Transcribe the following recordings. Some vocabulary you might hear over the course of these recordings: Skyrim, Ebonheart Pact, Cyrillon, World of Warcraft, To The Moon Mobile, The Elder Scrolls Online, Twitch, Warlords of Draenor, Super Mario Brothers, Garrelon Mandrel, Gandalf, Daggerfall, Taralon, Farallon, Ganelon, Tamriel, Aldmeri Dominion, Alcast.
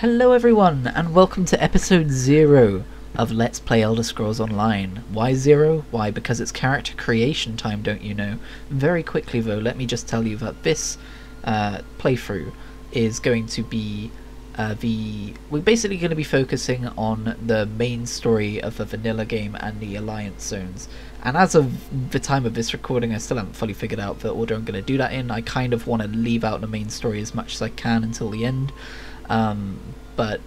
Hello everyone, and welcome to episode 0 of Let's Play Elder Scrolls Online. Why 0? Why, because it's character creation time, don't you know? Very quickly though, let me just tell you that this playthrough is going to be we're basically going to be focusing on the main story of the vanilla game and the Alliance zones. And as of the time of this recording, I still haven't fully figured out the order I'm going to do that in. I kind of want to leave out the main story as much as I can until the end. But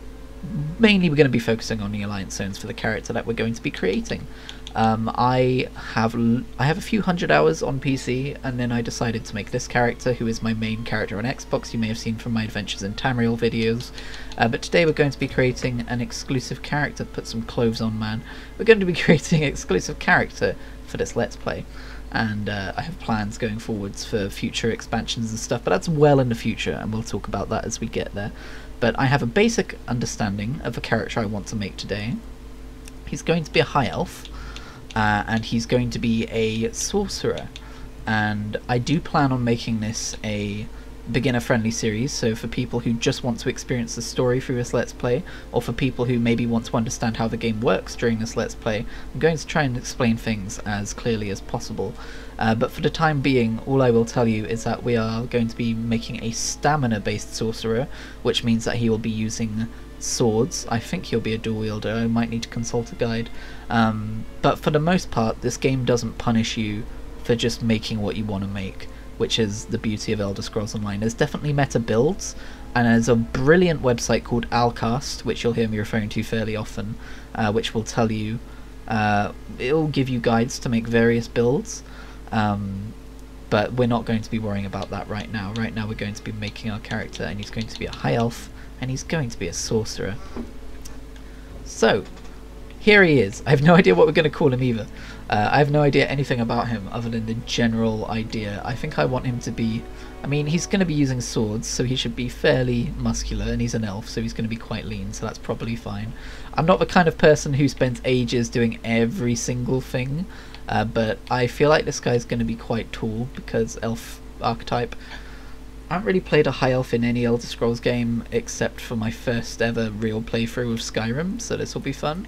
mainly we're going to be focusing on the Alliance zones for the character that we're going to be creating. I have a few hundred hours on PC, and then I decided to make this character, who is my main character on Xbox. You may have seen from my Adventures in Tamriel videos. But today we're going to be creating an exclusive character. Put some clothes on, man. We're going to be creating an exclusive character for this Let's Play. And I have plans going forwards for future expansions and stuff, but that's well in the future, and we'll talk about that as we get there. But I have a basic understanding of the character I want to make today. He's going to be a high elf, and he's going to be a sorcerer. And I do plan on making this a beginner-friendly series, so for people who just want to experience the story through this Let's Play, or for people who maybe want to understand how the game works during this Let's Play, I'm going to try and explain things as clearly as possible. But for the time being, all I will tell you is that we are going to be making a stamina-based sorcerer, which means that he will be using swords. I think he'll be a dual wielder. I might need to consult a guide. But for the most part, this game doesn't punish you for just making what you want to make, which is the beauty of Elder Scrolls Online. There's definitely meta builds, and there's a brilliant website called Alcast, which you'll hear me referring to fairly often, which will tell you, it'll give you guides to make various builds, but we're not going to be worrying about that right now. Right now we're going to be making our character, and he's going to be a high elf, and he's going to be a sorcerer. So, here he is. I have no idea what we're going to call him either. I have no idea anything about him other than the general idea. I think I want him to be... I mean, he's going to be using swords, so he should be fairly muscular, and he's an elf, so he's going to be quite lean, so that's probably fine. I'm not the kind of person who spends ages doing every single thing, but I feel like this guy's going to be quite tall because elf archetype. I haven't really played a high elf in any Elder Scrolls game except for my first ever real playthrough of Skyrim, so this will be fun.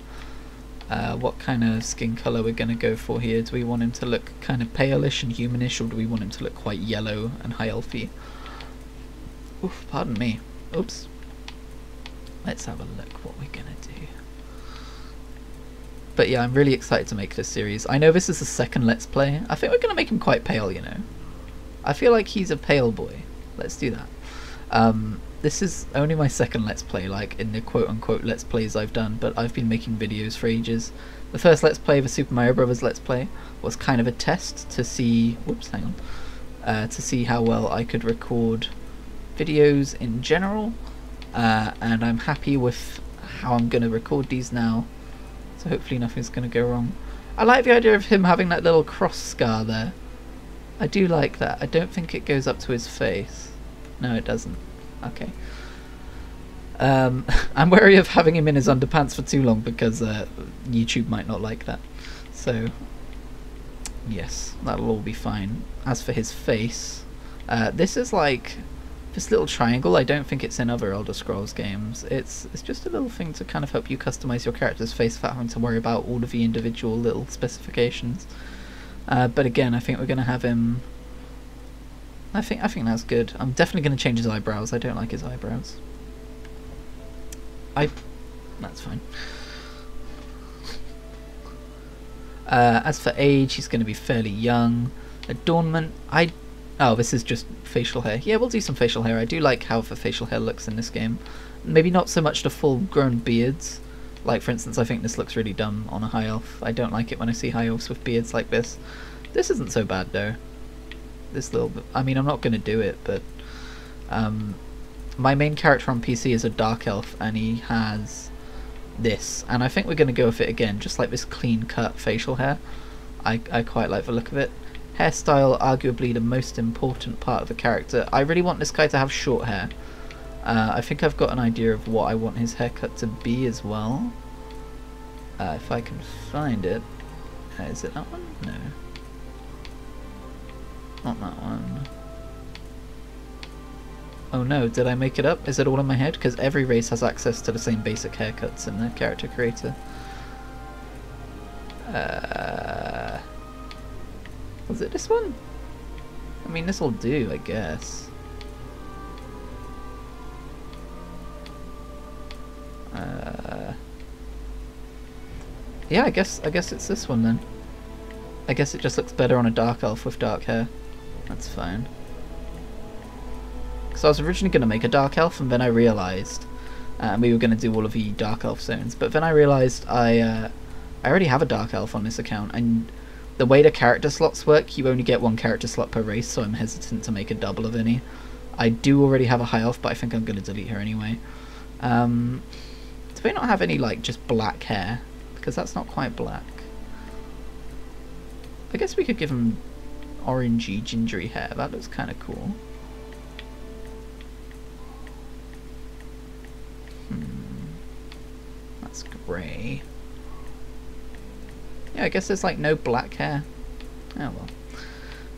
What kind of skin colour we're going to go for here? Do we want him to look kind of palish and humanish, or do we want him to look quite yellow and high elfy? Oof, pardon me. Oops. Let's have a look what we're going to do. But yeah, I'm really excited to make this series. I know this is the second Let's Play. I think we're going to make him quite pale, you know. I feel like he's a pale boy. Let's do that. This is only my second Let's Play, like, in the quote-unquote Let's Plays I've done, but I've been making videos for ages. The first Let's Play, the Super Mario Brothers Let's Play, was kind of a test to see... whoops, hang on. To see how well I could record videos in general, and I'm happy with how I'm going to record these now, so hopefully nothing's going to go wrong. I like the idea of him having that little cross scar there. I do like that. I don't think it goes up to his face. No, it doesn't. Okay. I'm wary of having him in his underpants for too long because YouTube might not like that. So, yes, that'll all be fine. As for his face, this is like this little triangle. I don't think it's in other Elder Scrolls games. It's just a little thing to kind of help you customize your character's face without having to worry about all of the individual little specifications. But again, I think we're going to have him... I think that's good. I'm definitely going to change his eyebrows. I don't like his eyebrows. That's fine. As for age, he's going to be fairly young. Adornment, oh, this is just facial hair. Yeah, we'll do some facial hair. I do like how the facial hair looks in this game. Maybe not so much the full-grown beards. Like, for instance, I think this looks really dumb on a high elf. I don't like it when I see high elves with beards like this. This isn't so bad, though. This little bit. I mean, I'm not going to do it, but my main character on PC is a dark elf, and he has this, and I think we're going to go with it again, just like this clean cut facial hair. I quite like the look of it. Hairstyle, arguably the most important part of the character. I really want this guy to have short hair. I think I've got an idea of what I want his haircut to be as well. If I can find it. Is it that one? No. Not that one. Oh no, did I make it up? Is it all in my head? Because every race has access to the same basic haircuts in their character creator. Was it this one? I mean, this'll do, I guess. Yeah, I guess it's this one then. I guess it just looks better on a dark elf with dark hair. That's fine. Because I was originally going to make a dark elf, and then I realised we were going to do all of the dark elf zones. But then I realised I already have a dark elf on this account, and the way the character slots work, you only get one character slot per race, so I'm hesitant to make a double of any. I do already have a high elf, but I think I'm going to delete her anyway. Do they not have any, like, just black hair? Because that's not quite black. I guess we could give him orangey, gingery hair. That looks kind of cool. That's grey. Yeah, I guess there's like no black hair. Oh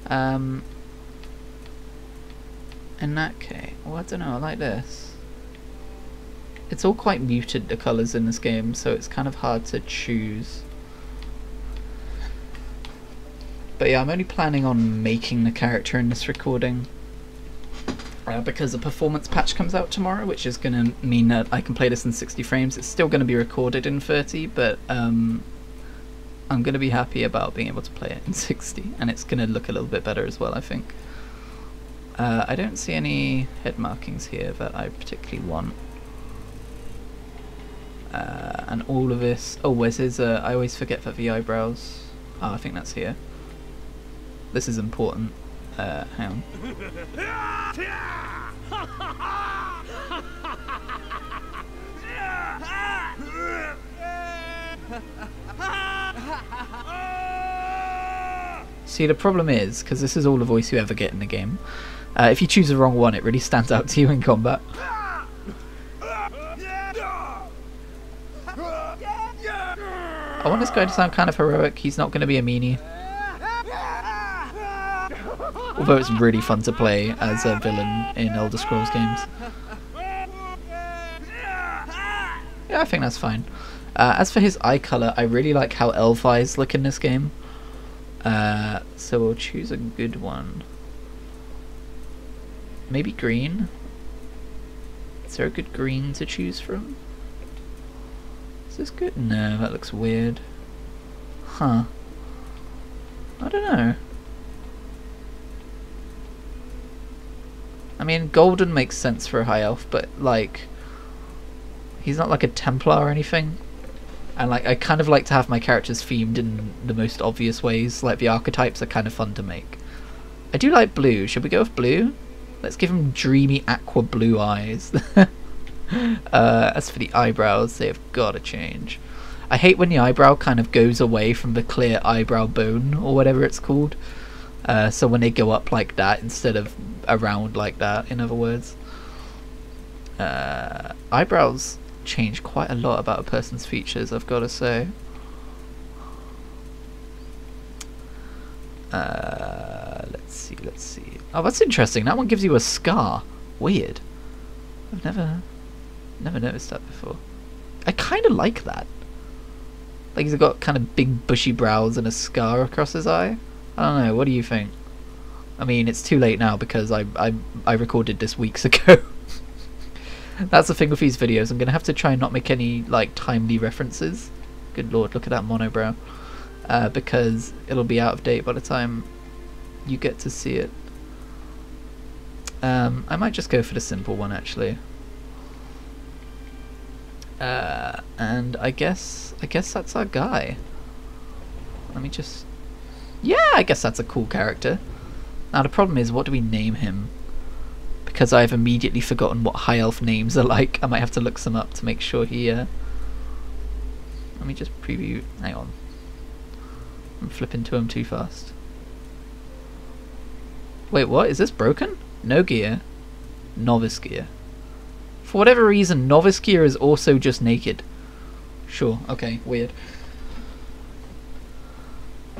well. In that case, well, I don't know, I like this. It's all quite muted, the colours in this game, so it's kind of hard to choose. But yeah, I'm only planning on making the character in this recording because a performance patch comes out tomorrow, which is going to mean that I can play this in 60 frames. It's still going to be recorded in 30, but I'm going to be happy about being able to play it in 60, and it's going to look a little bit better as well, I think. I don't see any head markings here that I particularly want. And all of this... Oh, where's his... I always forget that the eyebrows... Oh, I think that's here. This is important. Hang on. See, the problem is, because this is all the voice you ever get in the game, if you choose the wrong one, it really stands out to you in combat. I want this guy to sound kind of heroic. He's not going to be a meanie. Although it's really fun to play as a villain in Elder Scrolls games. Yeah, I think that's fine. As for his eye colour, I really like how elf eyes look in this game. So we'll choose a good one. Maybe green? Is there a good green to choose from? Is this good? No, that looks weird. Huh. I don't know. I mean, golden makes sense for a high elf, but, like, he's not like a Templar or anything. And, like, I kind of like to have my characters themed in the most obvious ways. Like, the archetypes are kind of fun to make. I do like blue. Should we go with blue? Let's give him dreamy aqua blue eyes. As for the eyebrows, they've got to change. I hate when the eyebrow kind of goes away from the clear eyebrow bone or whatever it's called. So when they go up like that instead of around like that, in other words. Eyebrows change quite a lot about a person's features, I've got to say. Let's see. Oh, that's interesting. That one gives you a scar. Weird. I've never noticed that before. I kind of like that. Like, he's got kind of big bushy brows and a scar across his eye. I don't know, what do you think? I mean, it's too late now because I recorded this weeks ago. That's the thing with these videos. I'm going to have to try and not make any, like, timely references. Good lord, look at that monobrow. Because it'll be out of date by the time you get to see it. I might just go for the simple one, actually. And I guess that's our guy. Let me just... Yeah, I guess that's a cool character. Now the problem is, what do we name him? Because I've immediately forgotten what high elf names are like. I might have to look some up to make sure he... Let me just preview... Hang on. I'm flipping to him too fast. Wait, what? Is this broken? No gear. Novice gear. For whatever reason, novice gear is also just naked. Sure, okay, weird.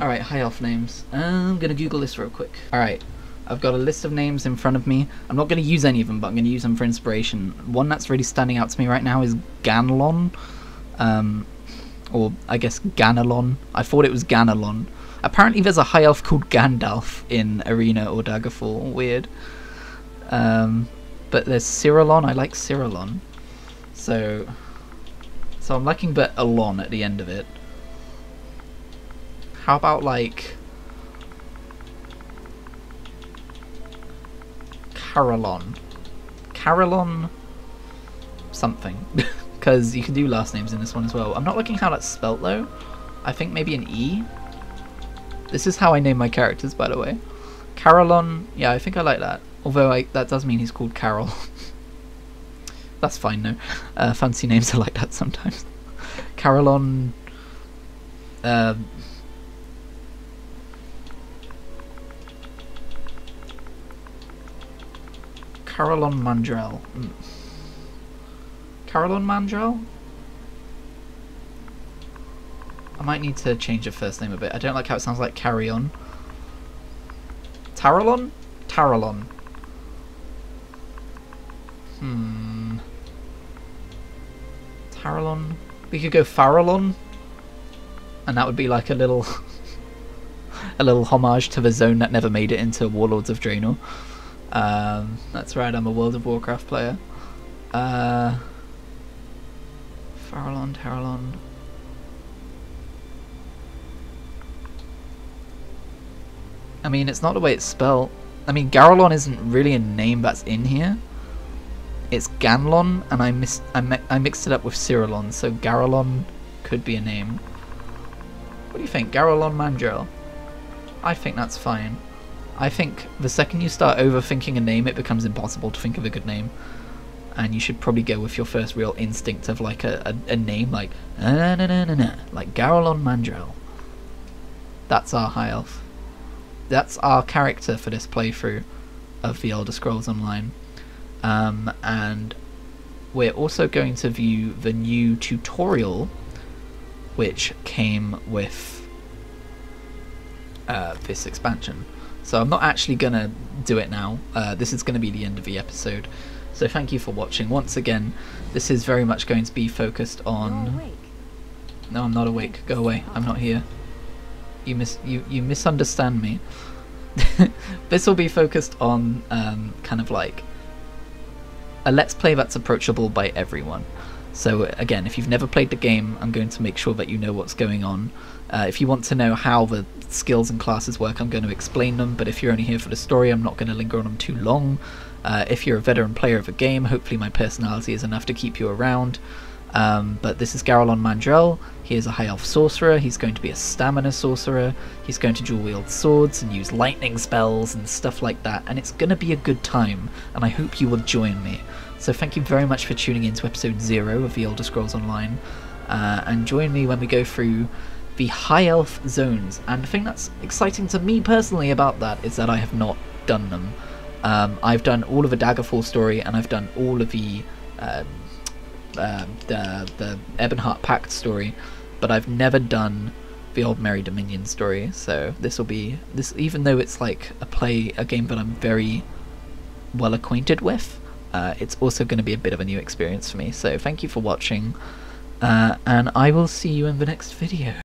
Alright, high elf names. I'm gonna Google this real quick. Alright, I've got a list of names in front of me. I'm not going to use any of them, but I'm going to use them for inspiration. One that's really standing out to me right now is Ganelon. Or, I guess, Ganelon. I thought it was Ganelon. Apparently there's a high elf called Gandalf in Arena or Daggerfall. Weird. But there's Cyrillon. I like Cyrillon. So I'm liking but Alon at the end of it. How about, like, Garrelon. Garrelon something. Because you can do last names in this one as well. I'm not looking how that's spelt though. I think maybe an E. This is how I name my characters, by the way. Garrelon. Yeah, I think I like that. Although that does mean he's called Carol. That's fine though. Fancy names are like that sometimes. Garrelon. Garrelon Mandrel. Mm. Garrelon Mandrel? I might need to change her first name a bit. I don't like how it sounds like carry-on. Taralon? Taralon. Taralon? We could go Farallon. And that would be like a little... a little homage to the zone that never made it into Warlords of Draenor. That's right, I'm a World of Warcraft player. Farallon, Taralon. I mean, it's not the way it's spelled. I mean, Garrelon isn't really a name that's in here. It's Ganelon, and I mixed it up with Cyrillon, so Garrelon could be a name. What do you think? Garrelon Mandrel? I think that's fine. I think the second you start overthinking a name, it becomes impossible to think of a good name. And you should probably go with your first real instinct of like a name like like Garrelon Mandrel. That's our high elf. That's our character for this playthrough of The Elder Scrolls Online. And we're also going to view the new tutorial which came with this expansion. So I'm not actually going to do it now. This is going to be the end of the episode. So thank you for watching. Once again, this is very much going to be focused on... No, I'm not awake. Go away. I'm not here. You misunderstand me. This will be focused on kind of like a let's play that's approachable by everyone. So again, if you've never played the game, I'm going to make sure that you know what's going on. If you want to know how the skills and classes work, I'm going to explain them, but if you're only here for the story, I'm not going to linger on them too long. If you're a veteran player of a game, hopefully my personality is enough to keep you around. But this is Garrelon Mandrel. He is a high elf sorcerer. He's going to be a stamina sorcerer. He's going to dual wield swords and use lightning spells and stuff like that, and it's going to be a good time, and I hope you will join me. So thank you very much for tuning in to episode 0 of The Elder Scrolls Online, and join me when we go through the high elf zones. And the thing that's exciting to me personally about that is that I have not done them. I've done all of the Daggerfall story, and I've done all of the Ebonheart Pact story, but I've never done the Aldmeri Dominion story. So this will be this, even though it's like a game that I'm very well acquainted with. It's also going to be a bit of a new experience for me. So thank you for watching, and I will see you in the next video.